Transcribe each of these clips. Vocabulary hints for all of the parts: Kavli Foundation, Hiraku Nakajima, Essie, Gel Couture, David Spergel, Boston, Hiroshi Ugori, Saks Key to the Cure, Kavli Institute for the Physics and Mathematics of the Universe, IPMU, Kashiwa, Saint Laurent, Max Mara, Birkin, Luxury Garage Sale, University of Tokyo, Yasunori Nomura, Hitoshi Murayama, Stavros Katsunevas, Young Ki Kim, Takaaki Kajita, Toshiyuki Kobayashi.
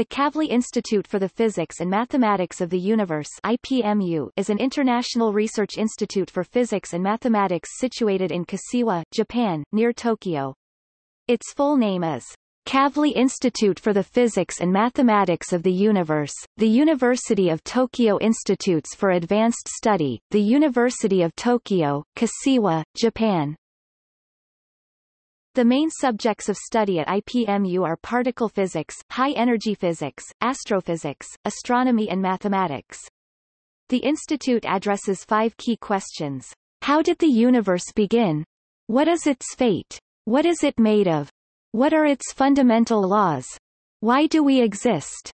The Kavli Institute for the Physics and Mathematics of the Universe (IPMU) is an international research institute for physics and mathematics situated in Kashiwa, Japan, near Tokyo. Its full name is Kavli Institute for the Physics and Mathematics of the Universe, the University of Tokyo Institutes for Advanced Study, the University of Tokyo, Kashiwa, Japan. The main subjects of study at IPMU are particle physics, high-energy physics, astrophysics, astronomy and mathematics. The institute addresses five key questions. How did the universe begin? What is its fate? What is it made of? What are its fundamental laws? Why do we exist?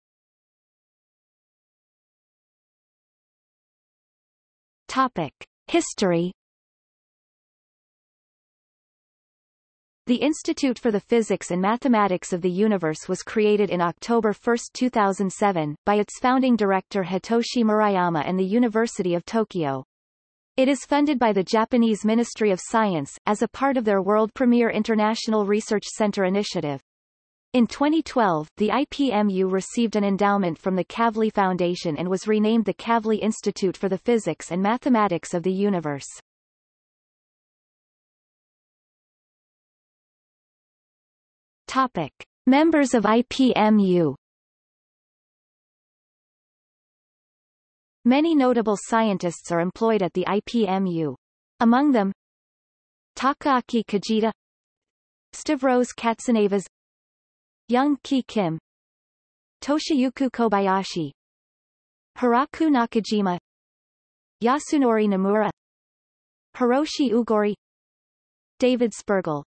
Topic: History. The Institute for the Physics and Mathematics of the Universe was created in October 1, 2007, by its founding director Hitoshi Murayama and the University of Tokyo. It is funded by the Japanese Ministry of Science, as a part of their world premiere International Research Center initiative. In 2012, the IPMU received an endowment from the Kavli Foundation and was renamed the Kavli Institute for the Physics and Mathematics of the Universe. Topic: Members of IPMU. Many notable scientists are employed at the IPMU. Among them, Takaaki Kajita, Stavros Katsunevas, Young Ki Kim, Toshiyuki Kobayashi, Hiraku Nakajima, Yasunori Nomura, Hiroshi Ugori, David Spergel.